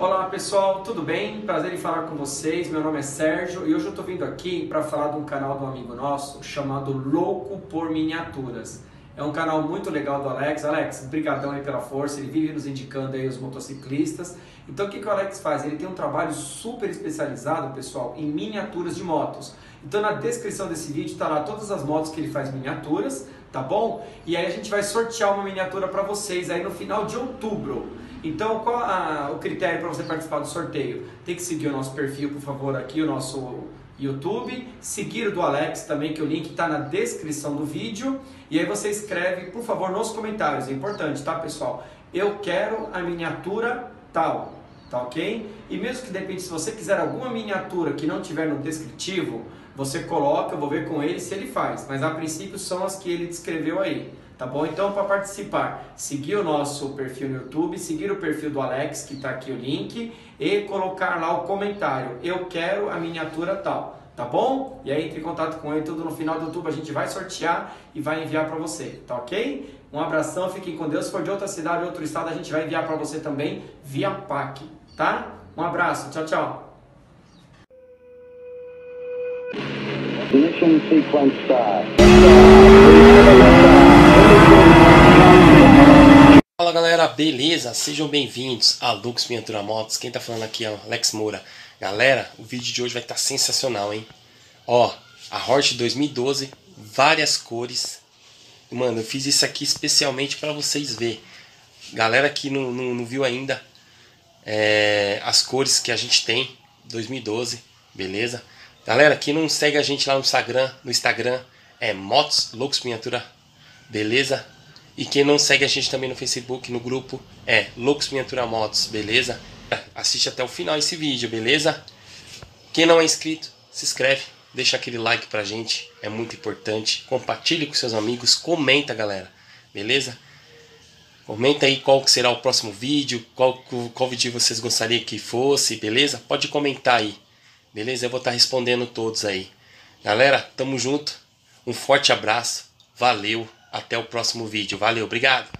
Olá pessoal, tudo bem? Prazer em falar com vocês, meu nome é Sérgio e hoje eu estou vindo aqui para falar de um canal de um amigo nosso chamado Louco por Miniaturas. É um canal muito legal do Alex. Alex, brigadão aí pela força, ele vive nos indicando aí os motociclistas. Então o que o Alex faz? Ele tem um trabalho super especializado, pessoal, em miniaturas de motos. Então na descrição desse vídeo está lá todas as motos que ele faz miniaturas, tá bom? E aí a gente vai sortear uma miniatura para vocês aí no final de outubro. Então qual o critério para você participar do sorteio? Tem que seguir o nosso perfil, por favor, aqui, o nosso YouTube, seguir o do Alex também, que o link está na descrição do vídeo, e aí você escreve, por favor, nos comentários, é importante, tá pessoal? Eu quero a miniatura tal, tá ok? E mesmo que de repente, se você quiser alguma miniatura que não tiver no descritivo, você coloca, eu vou ver com ele se ele faz, mas a princípio são as que ele descreveu aí, tá bom? Então, para participar, seguir o nosso perfil no YouTube, seguir o perfil do Alex, que está aqui o link, e colocar lá o comentário, eu quero a miniatura tal, tá bom? E aí entre em contato com ele, tudo no final de outubro a gente vai sortear e vai enviar para você, tá ok? Um abração, fiquem com Deus, se for de outra cidade ou outro estado a gente vai enviar para você também via PAC, tá? Um abraço, tchau, tchau! Ignition sequence start. Fala galera, beleza? Sejam bem-vindos a Lux Ventura Motos. Quem tá falando aqui é o Alex Moura. Galera, o vídeo de hoje vai estar sensacional, hein? Ó, a Horst 2012, várias cores. Mano, eu fiz isso aqui especialmente pra vocês verem. Galera que não viu ainda as cores que a gente tem 2012, beleza? Galera, quem não segue a gente lá no Instagram é Motos Loucos Miniatura, beleza? E quem não segue a gente também no Facebook, no grupo, é Loucos Miniatura Motos, beleza? Assiste até o final esse vídeo, beleza? Quem não é inscrito, se inscreve, deixa aquele like pra gente, é muito importante. Compartilhe com seus amigos, comenta, galera, beleza? Comenta aí qual será o próximo vídeo, qual vídeo vocês gostariam que fosse, beleza? Pode comentar aí. Beleza? Eu vou estar respondendo todos aí. Galera, tamo junto. Um forte abraço. Valeu. Até o próximo vídeo. Valeu, obrigado.